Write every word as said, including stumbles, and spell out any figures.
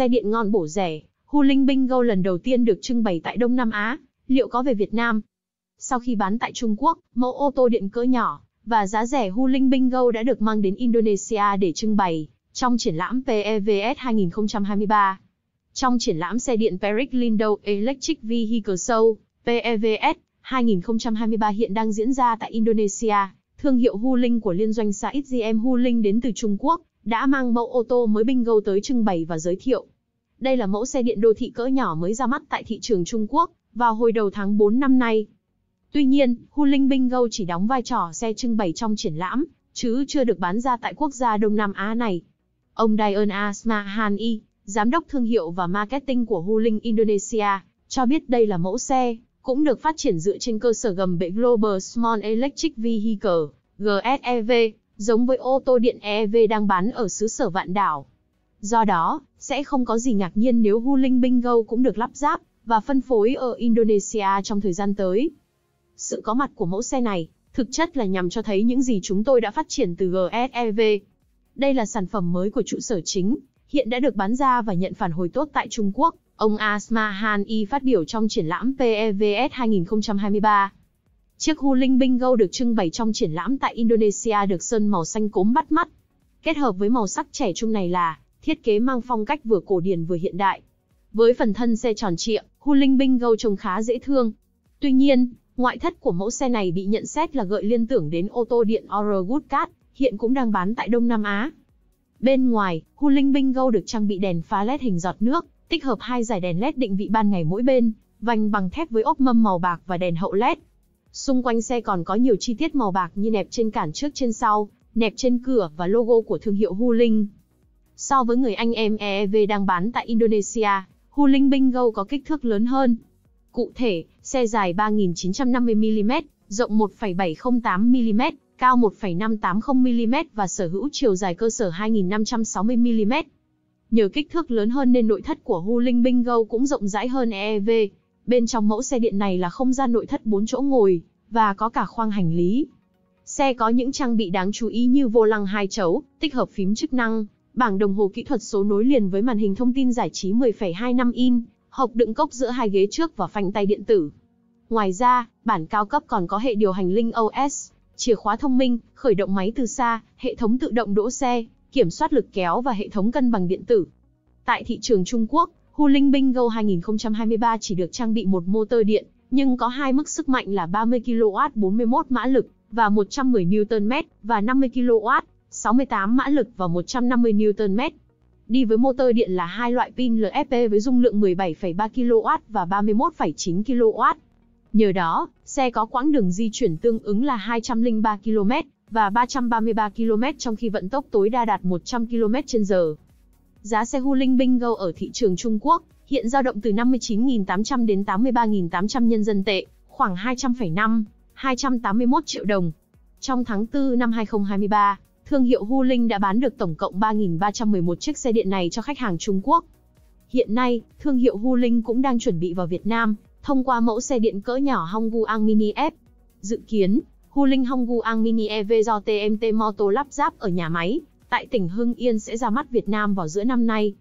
Xe điện ngon bổ rẻ, Wuling Bingo lần đầu tiên được trưng bày tại Đông Nam Á, liệu có về Việt Nam? Sau khi bán tại Trung Quốc, mẫu ô tô điện cỡ nhỏ và giá rẻ Wuling Bingo đã được mang đến Indonesia để trưng bày trong triển lãm pê e vê ét hai không hai ba. Trong triển lãm xe điện Periklindo Electric Vehicle Show, pê e vê ét hai không hai ba hiện đang diễn ra tại Indonesia, thương hiệu Wuling của liên doanh SAIC-giê em Wuling đến từ Trung Quốc đã mang mẫu ô tô mới Bingo tới trưng bày và giới thiệu. Đây là mẫu xe điện đô thị cỡ nhỏ mới ra mắt tại thị trường Trung Quốc vào hồi đầu tháng tư năm nay. Tuy nhiên, Wuling Bingo chỉ đóng vai trò xe trưng bày trong triển lãm, chứ chưa được bán ra tại quốc gia Đông Nam Á này. Ông Dian Asmahani, giám đốc thương hiệu và marketing của Wuling Indonesia, cho biết đây là mẫu xe cũng được phát triển dựa trên cơ sở gầm bệ Global Small Electric Vehicle, giê ét e vê, giống với ô tô điện e vê đang bán ở xứ sở vạn đảo. Do đó, sẽ không có gì ngạc nhiên nếu Wuling Bingo cũng được lắp ráp và phân phối ở Indonesia trong thời gian tới. Sự có mặt của mẫu xe này, thực chất là nhằm cho thấy những gì chúng tôi đã phát triển từ giê ét e vê. Đây là sản phẩm mới của trụ sở chính, hiện đã được bán ra và nhận phản hồi tốt tại Trung Quốc, ông Asmahani phát biểu trong triển lãm pê e vê ét hai không hai ba. Chiếc Wuling Bingo được trưng bày trong triển lãm tại Indonesia được sơn màu xanh cốm bắt mắt. Kết hợp với màu sắc trẻ trung này là thiết kế mang phong cách vừa cổ điển vừa hiện đại. Với phần thân xe tròn trịa, Wuling Bingo trông khá dễ thương. Tuy nhiên, ngoại thất của mẫu xe này bị nhận xét là gợi liên tưởng đến ô tô điện Ora Good Cat, hiện cũng đang bán tại Đông Nam Á. Bên ngoài, Wuling Bingo được trang bị đèn pha led hình giọt nước, tích hợp hai dải đèn led định vị ban ngày mỗi bên, vành bằng thép với ốp mâm màu bạc và đèn hậu led. Xung quanh xe còn có nhiều chi tiết màu bạc như nẹp trên cản trước trên sau, nẹp trên cửa và logo của thương hiệu Wuling. So với người anh em e vê đang bán tại Indonesia, Wuling Bingo có kích thước lớn hơn. Cụ thể, xe dài ba nghìn chín trăm năm mươi mi li mét, rộng một phẩy bảy không tám mi li mét, cao một phẩy năm tám không mi li mét và sở hữu chiều dài cơ sở hai nghìn năm trăm sáu mươi mi li mét. Nhờ kích thước lớn hơn nên nội thất của Wuling Bingo cũng rộng rãi hơn e vê. Bên trong mẫu xe điện này là không gian nội thất bốn chỗ ngồi và có cả khoang hành lý. Xe có những trang bị đáng chú ý như vô lăng hai chấu, tích hợp phím chức năng, bảng đồng hồ kỹ thuật số nối liền với màn hình thông tin giải trí mười phẩy hai lăm inch, hộc đựng cốc giữa hai ghế trước và phanh tay điện tử. Ngoài ra, bản cao cấp còn có hệ điều hành Link ô ét, chìa khóa thông minh, khởi động máy từ xa, hệ thống tự động đỗ xe, kiểm soát lực kéo và hệ thống cân bằng điện tử. Tại thị trường Trung Quốc, Wuling Bingo hai không hai ba chỉ được trang bị một motor điện, nhưng có hai mức sức mạnh là ba mươi ki lô oát bốn mươi mốt mã lực và một trăm mười niu-tơn mét và năm mươi ki lô oát sáu mươi tám mã lực và một trăm năm mươi niu-tơn mét. Đi với motor điện là hai loại pin lờ ép pê với dung lượng mười bảy phẩy ba ki lô oát và ba mươi mốt phẩy chín ki lô oát. Nhờ đó, xe có quãng đường di chuyển tương ứng là hai trăm lẻ ba ki lô mét và ba trăm ba mươi ba ki lô mét trong khi vận tốc tối đa đạt một trăm ki lô mét trên giờ. Giá xe Wuling Bingo ở thị trường Trung Quốc hiện dao động từ năm mươi chín nghìn tám trăm đến tám mươi ba nghìn tám trăm nhân dân tệ, khoảng hai trăm phẩy năm đến hai trăm tám mươi mốt triệu đồng. Trong tháng tư năm hai không hai ba, thương hiệu Wuling đã bán được tổng cộng ba nghìn ba trăm mười một chiếc xe điện này cho khách hàng Trung Quốc. Hiện nay, thương hiệu Wuling cũng đang chuẩn bị vào Việt Nam thông qua mẫu xe điện cỡ nhỏ Hongguang Mini e vê. Dự kiến, Wuling Hongguang Mini e vê do tê em tê Moto lắp ráp ở nhà máy tại tỉnh Hưng Yên sẽ ra mắt Việt Nam vào giữa năm nay.